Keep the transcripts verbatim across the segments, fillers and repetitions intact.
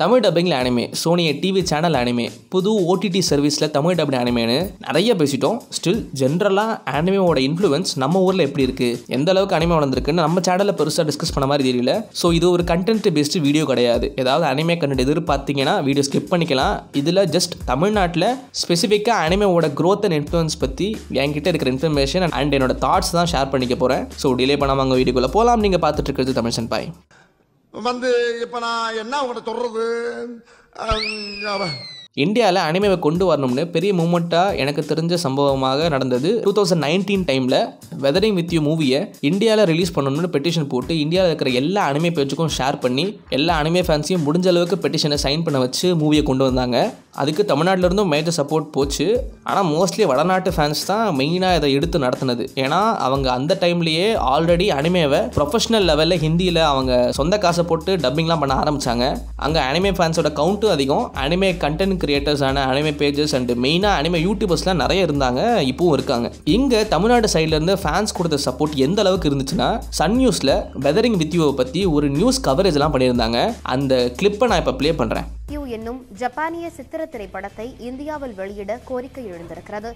தமிழ் டப்பிங்கில் அனிமே, சோனியை TV channel anime, புது ஓடிடி சர்வீஸில் தமிழ் டப்பிங் அனிமேன்னு நிறைய பேசிட்டோம். ஸ்டில் ஜென்ரலாக அனிமேவோட இன்ஃப்ளூயன்ஸ் நம்ம ஊரில் எப்படி இருக்குது, எந்த அளவுக்கு அனிமே வளர்ந்துருக்குன்னு நம்ம சேனலில் பெருசாக டிஸ்கஸ் பண்ண மாதிரி தெரியல. ஸோ இது ஒரு கண்டென்ட் பேஸ்டு வீடியோ கிடையாது. ஏதாவது அனிமே கண்டென்ட் எதிர்பார்த்தீங்கன்னா வீடியோ ஸ்கிப் பண்ணிக்கலாம். இதில் ஜஸ்ட் தமிழ்நாட்டில் ஸ்பெசிஃபிக்காக அனிமேவோட க்ரோத் அண்ட் இன்ஃப்ளூயன்ஸ் பற்றி என்கிட்ட இருக்கிற இன்ஃபர்மேஷன் அண்ட் என்னோட தாட்ஸ் தான் ஷேர் பண்ணிக்க போகிறேன். ஸோ டிலே பண்ணாமல் உங்கள் வீடியோக்குள்ளே போகலாம். நீங்கள் பார்த்துட்டு இருக்கிறது தமிழ் சன்பாய். வந்து இப்போ நான் என்ன உங்கள்கிட்ட சொல்கிறது, இந்தியாவில் அனிமேவை கொண்டு வரணும்னு பெரிய மூமெண்ட்டாக எனக்கு தெரிஞ்ச சம்பவமாக நடந்தது டூ தௌசண்ட் நைன்டீன் டைமில் வெதரிங் வித் யூ மூவியை இந்தியாவில் ரிலீஸ் பண்ணணும்னு பெட்டிஷன் போட்டு இந்தியாவில் இருக்கிற எல்லா அனிமே பேஜுக்கும் ஷேர் பண்ணி எல்லா அனிமே ஃபேன்ஸையும் முடிஞ்ச அளவுக்கு பெட்டிஷனை சைன் பண்ண வச்சு மூவியை கொண்டு வந்தாங்க. அதுக்கு தமிழ்நாட்டிலேருந்தும் மேஜர் சப்போர்ட் போச்சு. ஆனால் மோஸ்ட்லி வடநாட்டு ஃபேன்ஸ் தான் மெயினாக இதை எடுத்து நடத்தினது. ஏன்னா அவங்க அந்த டைம்லேயே ஆல்ரெடி அனிமேவை ப்ரொஃபஷனல் லெவலில் ஹிந்தியில் அவங்க சொந்த காசை போட்டு டப்பிங்லாம் பண்ண ஆரம்பித்தாங்க. அங்கே அனிமே ஃபேன்ஸோட கவுண்ட்டும் அதிகம். அனிமே கண்டென்ட் கிரியேட்டர்ஸான அனிமே பேஜஸ் அண்ட் மெயினாக அனிமே யூடியூபர்ஸ்லாம் நிறைய இருந்தாங்க, இப்பவும் இருக்காங்க. இங்கே தமிழ்நாடு சைட்லேருந்து ஃபேன்ஸ் கொடுத்த சப்போர்ட் எந்த அளவுக்கு இருந்துச்சுன்னா, சன் நியூஸில் வெதரிங் வித் யூவை பற்றி ஒரு நியூஸ் கவரேஜ்லாம் பண்ணியிருந்தாங்க. அந்த கிளிப்பை நான் இப்போ ப்ளே பண்ணுறேன். யூ என்னும் ஜப்பானிய சித்திர திரைப்படத்தை இந்தியாவில் வெளியிட கோரிக்கை எழுந்திருக்கிறது.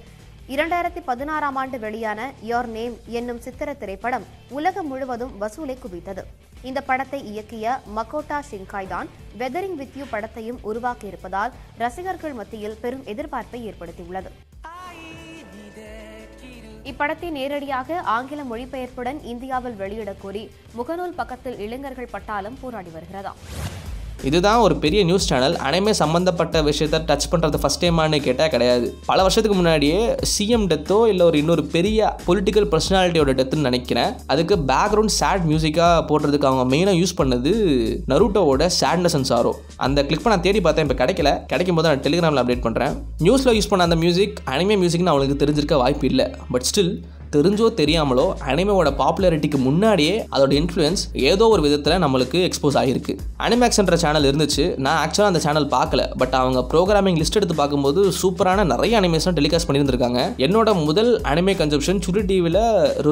இரண்டாயிரத்தி பதினாறாம் ஆண்டு வெளியான யோர் நேம் என்னும் சித்திர திரைப்படம் உலகம் முழுவதும் வசூலை குவித்தது. இந்த படத்தை இயக்கிய மகோட்டா ஷிங்காய் தான் வெதரிங் வித் யூ படத்தையும் உருவாக்கியிருப்பதால் ரசிகர்கள் மத்தியில் பெரும் எதிர்பார்ப்பை ஏற்படுத்தியுள்ளது. இப்படத்தை நேரடியாக ஆங்கில மொழிபெயர்ப்புடன் இந்தியாவில் வெளியிடக் கோரி முகநூல் பக்கத்தில் இளைஞர்கள் பட்டாளம் போராடி வருகிறதா. இதுதான் ஒரு பெரிய நியூஸ் சேனல் அனிமே சம்மந்தப்பட்ட விஷயத்தை டச் பண்ணுறது ஃபஸ்ட் டைமானு கேட்டால் கிடையாது. பல வருஷத்துக்கு முன்னாடியே சிஎம் டெத்தோ இல்லை ஒரு இன்னொரு பெரிய பொலிட்டிக்கல் பர்சனாலிட்டியோட டெத்துன்னு நினைக்கிறேன், அதுக்கு பேக்ரவுண்ட் சேட் மியூசிக்காக போடுறதுக்கு அவங்க மெயினாக யூஸ் பண்ணது நருட்டோவோட சேட்னஸ் அண்ட் சாரோ. அந்த கிளிக் நான் தேடி பார்த்தேன், இப்போ கிடைக்கல. கிடைக்கும் போது நான் டெலிகிராமில் அப்டேட் பண்ணுறேன். நியூஸில் யூஸ் பண்ண அந்த மியூசிக் அனிமே மியூசிக்னு அவங்களுக்கு தெரிஞ்சிருக்க வாய்ப்பு இல்லை. பட் ஸ்டில் தெரிஞ்சோ தெரியாமலோ அனிமேவோட பாப்புலாரிட்டிக்கு முன்னாடியே அதோட இன்ஃப்ளூயன்ஸ் ஏதோ ஒரு விதத்தில் நம்மளுக்கு எக்ஸ்போஸ் ஆகிருக்கு. அனிமேக்ஸ்ன்ற சேனல் இருந்துச்சு. நான் ஆக்சுவலாக அந்த சேனல் பார்க்கல, பட் அவங்க ப்ரோக்ராமிங் லிஸ்ட் எடுத்து பார்க்கும்போது சூப்பரான நிறைய அனிமேஷன் டெலிகாஸ்ட் பண்ணியிருந்திருக்காங்க. என்னோட முதல் அனிமே கன்சப்ஷன் சுரு டிவியில்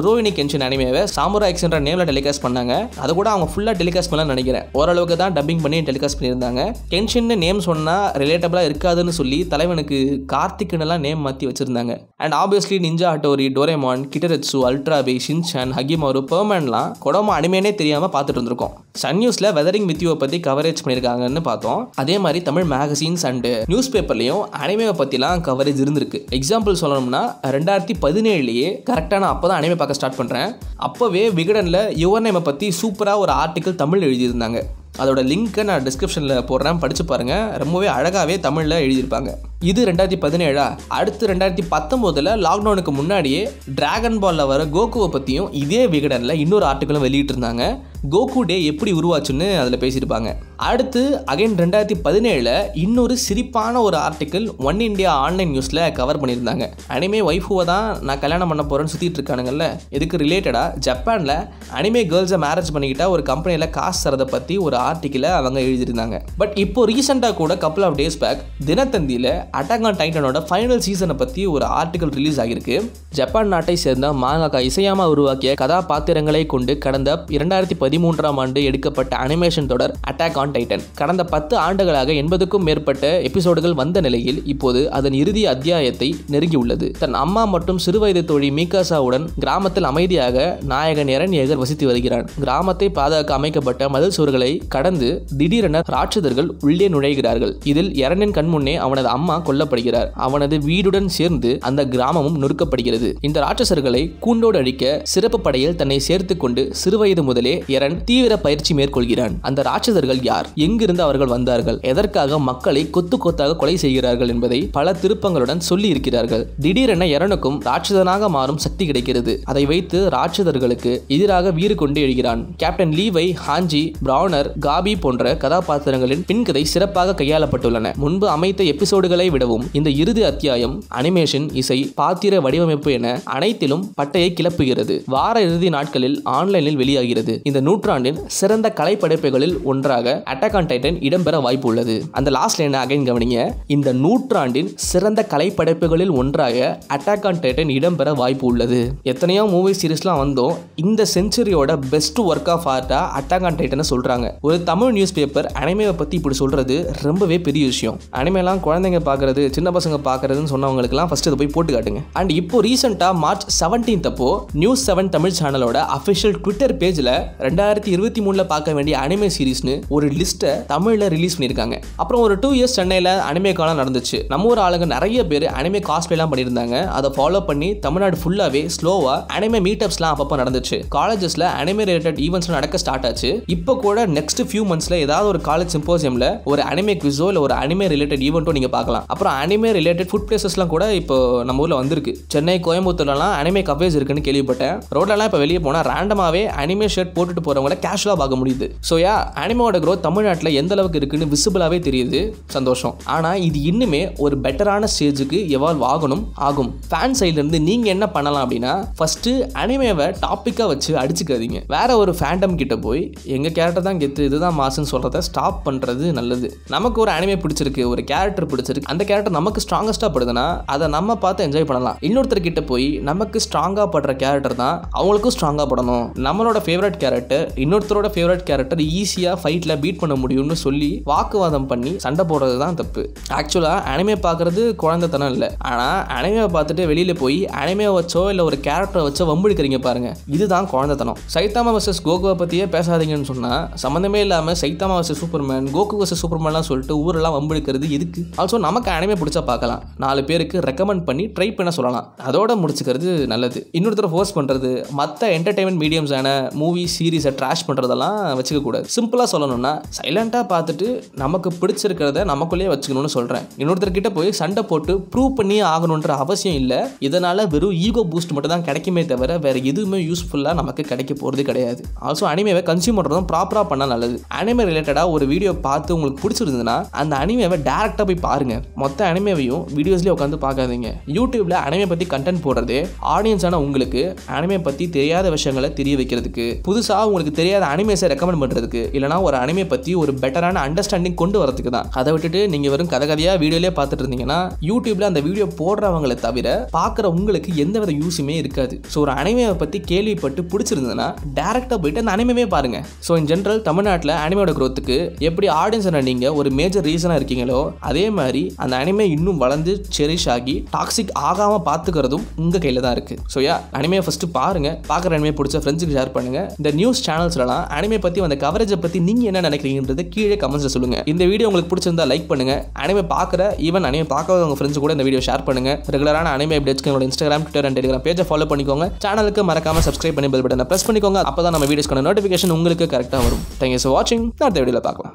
ரோஹினி கென்ஷின் அனிமேவை சாமுரா எக்ஸ்ன்ற நேமில் டெலிகாஸ்ட் பண்ணாங்க. அது கூட அவங்க ஃபுல்லாக டெலிகாஸ்ட் பண்ணலாம்னு நினைக்கிறேன். ஓரளவுக்கு தான் டப்பிங் பண்ணி டெலிகாஸ்ட் பண்ணியிருந்தாங்க. கென்ஷின்னு நேம் சொன்னால் ரிலேட்டபிளாக இருக்காதுன்னு சொல்லி தலைவனுக்கு கார்த்திக்னுலாம் நேம் மாற்றி வச்சுருந்தாங்க. And obviously ninja Hattori, Doraemon, Kiteretsu, அல்ட்ராபி, Shinchan, Hagemaru, பெர்மன்லாம் கொடமா அனிமேனே தெரியாமல் பார்த்துட்டு இருந்திருக்கோம். சன் நியூஸில் வெதரிங் வித் யூவை பற்றி கவரேஜ் பண்ணியிருக்காங்கன்னு பார்த்தோம். அதே மாதிரி தமிழ் மேகசின்ஸ் அண்டு நியூஸ் பேப்பர்லையும் அனிமேவை பற்றிலாம் கவரேஜ் இருந்திருக்கு. எக்ஸாம்பிள் சொல்லணும்னா ரெண்டாயிரத்தி பதினேழுலேயே கரெக்டான அப்போ தான் அனிமே பார்க்க ஸ்டார்ட் பண்ணுறேன், அப்போவே விகடனில் யுவர் நேமை பற்றி சூப்பராக ஒரு ஆர்டிக்கல் தமிழ் எழுதியிருந்தாங்க. அதோட லிங்க்கை நான் டிஸ்கிரிப்ஷனில் போடுறேன், படித்து பாருங்கள். ரொம்பவே அழகாகவே தமிழில் எழுதியிருப்பாங்க. இது ரெண்டாயிரத்தி பதினேழா அடுத்து ரெண்டாயிரத்தி பத்தொம்போதில் லாக்டவுனுக்கு முன்னாடியே டிராகன் பாலில் வர கோகுவை பற்றியும் இதே விகடனில் இன்னொரு ஆர்டிக்கலும் வெளியிட்டிருந்தாங்க. கோகு டே எப்படி உருவாச்சுன்னு அதில் பேசியிருப்பாங்க. அடுத்து அகைன் ரெண்டாயிரத்தி பதினேழில் இன்னொரு சிரிப்பான ஒரு ஆர்டிக்கல் ஒன் இண்டியா ஆன்லைன் நியூஸில் கவர் பண்ணியிருந்தாங்க. அனிமே ஒய்ஃபுவை தான் நான் கல்யாணம் பண்ண போகிறேன்னு சுற்றிட்டு இருக்கானுங்கள்ல, இதுக்கு ரிலேட்டடாக ஜப்பானில் அனிமே கேர்ள்ஸை மேரேஜ் பண்ணிக்கிட்டால் ஒரு கம்பெனியில் காசு தரதை பற்றி ஒரு ஆர்டிக்கலை அவங்க எழுதியிருந்தாங்க. பட் இப்போ ரீசெண்டாக கூட கப்புள் ஆஃப் டேஸ் பேக் தினத்தந்தியில் அட்டாக் ஆன் டைட்டனோட ஃபைனல் சீசனை பற்றி ஒரு ஆர்டிக்கல் ரிலீஸ் ஆகியிருக்கு. ஜப்பான் நாட்டை சேர்ந்த மாங்காக்கா இசையாமா உருவாக்கிய கதாபாத்திரங்களை கொண்டு கடந்த இரண்டாயிரத்தி பதிமூன்றாம் ஆண்டு எடுக்கப்பட்ட அனிமேஷன் தொடர் அட்டாக் ஆன் டைட்டன் கடந்த பத்து ஆண்டுகளாக எண்பதுக்கும் மேற்பட்ட எபிசோடுகள் வந்த நிலையில் இப்போது அதன் இறுதி அத்தியாயத்தை நெருங்கியுள்ளது. தன் அம்மா மற்றும் சிறுவயது தோழி மீகாசாவுடன் கிராமத்தில் அமைதியாக நாயகன் எரன் ஏகர் வசித்து வருகிறான். கிராமத்தை பாதுகாக்க அமைக்கப்பட்ட மதில் சுவர்களை கடந்து திடீரென ராட்சதர்கள் உள்ளே நுழைகிறார்கள். இதில் எரனின் கண்முன்னே அவனது அம்மா கொல்லப்படுகிறார். அவனது வீடுடன் சேர்ந்து அந்த கிராமமும் நொறுக்கப்படுகிறது. இந்த ராட்சசர்களை கூண்டோடு அழிக்க சிறப்பு படையில் தன்னை சேர்த்துக் கொண்டு சிறுவயது முதலே எரன் தீவிர பயிற்சி மேற்கொள்கிறான். அந்த ராட்சதர்கள் யார், எங்கிருந்து அவர்கள் வந்தார்கள், எதற்காக மக்களை கொத்து கொத்தாக கொலை செய்கிறார்கள் என்பதை பல திருப்பங்களுடன் சொல்லி இருக்கிறார்கள். திடீரென எரனுக்கும் ராட்சதனாக மாறும் சக்தி கிடைக்கிறது. அதை வைத்து ராட்சதர்களுக்கு எதிராக வீறு கொண்டு எழுகிறான். கேப்டன் லீவை, ஹாஞ்சி, பிரவுனர், காபி போன்ற கதாபாத்திரங்களின் பின்கதை சிறப்பாக கையாளப்பட்டுள்ளன. முன்பு அமைத்த எபிசோடுகளை விடவும் இந்த இறுதி அத்தியாயம் அனிமேஷன், இசை, பாத்திர வடிவமைப்பு என அனைத்திலும் பட்டையை கிளப்புகிறது. வார இறுதி நாட்களில் ஆன்லைனில் வெளியாகிறது. இந்த நூற்றாண்டின் சிறந்த கலைப்படைப்புகளில் ஒன்றாக அட்டாக் ஆன் டைட்டன் இடம்பெற வாய்ப்பு உள்ளது. அந்த லாஸ்ட் லைன் அகைன் கவனிங்க. இந்த நூற்றாண்டின் சிறந்த கலைப்படைப்புகளில் ஒன்றாக அட்டாக் ஆன் டைட்டன் இடம்பெற வாய்ப்பு உள்ளது. எத்தனையோ மூவி சீரிஸ்லாம் வந்தோம், இந்த செஞ்சுரியோட பெஸ்ட் ஒர்க் ஆஃப் ஆர்ட்டா அட்டாக் ஆன் டைட்டன் சொல்றாங்க. ஒரு தமிழ் நியூஸ் பேப்பர் அனிமேவை பத்தி இப்படி சொல்றது ரொம்பவே பெரிய விஷயம். அனிமேலாம் குழந்தைங்க பார்க்கறது, சின்ன பசங்க பார்க்கறதுன்னு சொன்னவங்களுக்குலாம் ஃபர்ஸ்ட் இதை போய் போட்டு காட்டுங்க. அண்ட் இப்போ ரீசெண்டா மார்ச் செவன்டீன்த் அப்போ நியூஸ் செவன் தமிழ் சேனலோட அஃபிஷியல் ட்விட்டர் பேஜ்ல ரெண்டாயிரத்தி இருபத்தி மூணுல பார்க்க வேண்டிய அனிமே சீரிஸ்னு ஒரு லிஸ்ட்டை தமிழ்ல ரிலீஸ் பண்ணியிருக்காங்க. அப்புறம் ஒரு டூ இயர்ஸ் சென்னையில் அனிமே காலம் நடந்துச்சு. நம்ம ஊர் ஆளுங்க நிறைய பேர் அனிமே காஸ்பிளேலாம் பண்ணியிருந்தாங்க. அதை ஃபாலோ பண்ணி தமிழ்நாடு ஃபுல்லாகவே ஸ்லோவாக அனிமே மீட்டப்ஸ்லாம் அப்பப்போ நடந்துச்சு. காலேஜஸ்ல அனிமே ரிலேட்டட் ஈவெண்ட்ஸ்லாம் நடக்க ஸ்டார்ட் ஆச்சு. இப்போ கூட நெக்ஸ்ட் ஃபியூ மந்த்ஸ்ல ஏதாவது ஒரு காலேஜ் சிம்போசியம்ல ஒரு அனிமே குவிஸோ இல்லை ஒரு அனிமே ரிலேட்டட் ஈவெண்ட்டோ நீங்கள் பார்க்கலாம். அப்புறம் அனிமே ரிலேட்டட் ஃபுட் பிளேசஸ்லாம் கூட இப்போ நம்ம ஊரில் வந்திருக்கு. சென்னை, கோயம்புத்தூர்லாம் அனிமே கஃபேஸ் இருக்குன்னு கேள்விப்பட்டேன். ரோட்லலாம் இப்போ வெளியே போனால் ரேண்டமாகவே அனிமே ஷர்ட் போட்டுட்டு போகிறவங்கள கேஷுவலாக பார்க்க முடியுது. ஸோ யா, அனிமோட க்ரோத் தமிழ்நாட்டில் எந்த அளவுக்கு இருக்குன்னு விசிபிளாகவே தெரியுது. சந்தோஷம். ஆனால் இது இன்னுமே ஒரு பெட்டரான ஸ்டேஜுக்கு எவால்வ் ஆகணும் ஆகும். ஃபேன் சைட்லேருந்து நீங்கள் என்ன பண்ணலாம் அப்படின்னா, ஃபர்ஸ்ட் அனிமேவை டாப்பிக்காக வச்சு அடிச்சுக்காதீங்க. வேற ஒரு ஃபேண்டம் கிட்ட போய் எங்கள் கேரக்டர் தான் கெத்து, இதுதான் மாசுன்னு சொல்கிறத ஸ்டாப் பண்ணுறது நல்லது. நமக்கு ஒரு அனிமே பிடிச்சிருக்கு, ஒரு கேரக்டர் பிடிச்சிருக்கு, அந்த கேரக்டர் நமக்கு ஸ்ட்ராங்கஸ்டாக படுதுன்னா அதை நம்ம பார்த்து என்ஜாய் பண்ணலாம். இன்னொருத்தர் கிட்ட போய் நமக்கு ஸ்ட்ராங்காக படுற கேரக்டர் தான் அவங்களுக்கும் ஸ்ட்ராங்காக படணும். நம்மளோட ஃபேவரட் கேரக்டர் இன்னொருத்தரோட ஃபேவரட் கேரக்டர் ஈஸியாக ஃபைட்டில் பீட் பண்ண முடியும்னு சொல்லி வாக்குவாதம் பண்ணி சண்டை போடுறது தான் தப்பு. ஆக்சுவலாக அனிமே பார்க்குறது குழந்தைத்தனம் இல்லை. ஆனால் அனிமே பார்த்துட்டு வெளியில் போய் அனிமே வச்சோ இல்லை ஒரு கேரக்டரை வச்சோ வம்பிடுக்கிறீங்க பாருங்க, இதுதான் குழந்தைத்தனம். சைத்தாமா வர்சஸ் கோகுவை பற்றியே பேசாதீங்கன்னு சொன்னால் சம்மந்தமே இல்லாமல் Saitama versus Superman, Goku versus சூப்பர்மேன்லாம் சொல்லிட்டு ஊரெல்லாம் வம்பிடுக்கிறது எதுக்கு? ஆல்சோ நமக்கு அனிமே பிடிச்சா பார்க்கலாம், நாலு பேருக்கு ரெக்கமெண்ட் பண்ணி ட்ரை பண்ண சொல்லலாம். அதோட முடிச்சுக்கிறது நல்லது. இன்னொருத்தர ஃபோர்ஸ் பண்ணுறது, மற்ற என்டர்டைன்மெண்ட் மீடியம்ஸான மூவி சீரீஸை ட்ராஷ் பண்ணுறதெல்லாம் வச்சுக்கக்கூடாது. சிம்பிளாக சொல்லணும்னா சைலண்டாக பார்த்துட்டு நமக்கு பிடிச்சிருக்கிறத நமக்குள்ளேயே வச்சுக்கணும்னு சொல்கிறேன். இன்னொருத்தர்கிட்ட போய் சண்டை போட்டு ப்ரூவ் பண்ணி ஆகணுன்ற அவசியம் இல்லை. இதனால் வெறும் ஈகோ பூஸ்ட் மட்டும் தான் கிடைக்குமே தவிர வேறு எதுவுமே யூஸ்ஃபுல்லாக நமக்கு கிடைக்க போகிறது கிடையாது. ஆல்சோ அனிமேவை கன்சியூம் பண்ணுறதும் ப்ராப்பராக பண்ணால் நல்லது. அனிமே ரிலேட்டடாக ஒரு வீடியோ பார்த்து உங்களுக்கு பிடிச்சிருந்ததுன்னா அந்த அனிமேவை டேரெக்டாக போய் பாருங்கள். மொத்த அனிமேவையும் வீடியோஸ்லேயே உட்காந்து பார்க்காதீங்க. யூடியூப்பில் அனிமே பற்றி கண்டென்ட் போடுறதே ஆடியன்ஸான உங்களுக்கு அனிமே பற்றி தெரியாத விஷயங்களை தெரிய வைக்கிறதுக்கு, புதுசாக உங்களுக்கு தெரியாத அனிமேஸை ரெக்கமெண்ட் பண்ணுறதுக்கு, இல்லைனா ஒரு அனிமே பற்றி ஒரு பெட்டரான அண்டர்ஸ்டாண்டிங் கொண்டு வரதுக்கு தான். அதை விட்டுட்டு நீங்கள் வெறும் கதை கதையாக வீடியோலேயே பார்த்துட்டு இருந்தீங்கன்னா யூடியூப்ல அந்த வீடியோ போடுறவங்களை தவிர பார்க்குற உங்களுக்கு எந்த வித யூஸுமே இருக்காது. ஸோ ஒரு அனிமேவை பற்றி கேள்விப்பட்டு பிடிச்சிருந்ததுன்னா டேரெக்டாக போயிட்டு அந்த அனிமேவே பாருங்க. ஸோ இன் ஜென்ரல் தமிழ்நாட்டில் அனிமேயோட க்ரோத்துக்கு எப்படி ஆடியன்ஸான நீங்கள் ஒரு மேஜர் ரீசனாக இருக்கீங்களோ அதே மாதிரி அந்த அனிமே இன்னும் வளர்ந்து செரிஷ் ஆகி டாக்ஸிக் ஆகாமல் பார்த்துக்கிறதும் உங்கள் கையில் தான் இருக்குது. ஸோ யா, அனிமே ஃபஸ்ட்டு பாருங்கள். பார்க்குற அனிமே பிடிச்ச ஃப்ரெண்ட்ஸுக்கு ஷேர் பண்ணுங்கள். இந்த நியூஸ் சேனல்ஸ்லாம் அனிமே பற்றி அந்த கவரேஜை பற்றி நீங்கள் என்ன நினைக்கிறீங்கன்றதை கீழே கமெண்ட்ஸில் சொல்லுங்கள். இந்த வீடியோ உங்களுக்கு பிடிச்சிருந்தா லைக் பண்ணுங்கள். அனிமே பார்க்குற, ஈவன் அனிமே பார்க்காத உங்கள் ஃப்ரெண்ட்ஸ் கூட இந்த வீடியோ ஷேர் பண்ணுங்கள். ரெகுலரான அனிமே அப்டேட்ஸ்க்கு என்னோட இன்ஸ்டாகிராம், ட்விட்டர் அண்ட் டெலிகிராம் பேஜை ஃபாலோ பண்ணிக்கோங்க. சேனலுக்கு மறக்காமல் சப்ஸ்கிரைப் பண்ணி பெல் பட்டனை ப்ரெஸ் பண்ணிக்கோங்க. அப்போ தான் நம்ம வீடியோஸ்க்கான நோட்டிஃபிகேஷன் உங்களுக்கு கரெக்டாக வரும். தேங்க்யூ ஃபார் வாட்சிங். அடுத்த வீடியோவில் பார்க்கலாம்.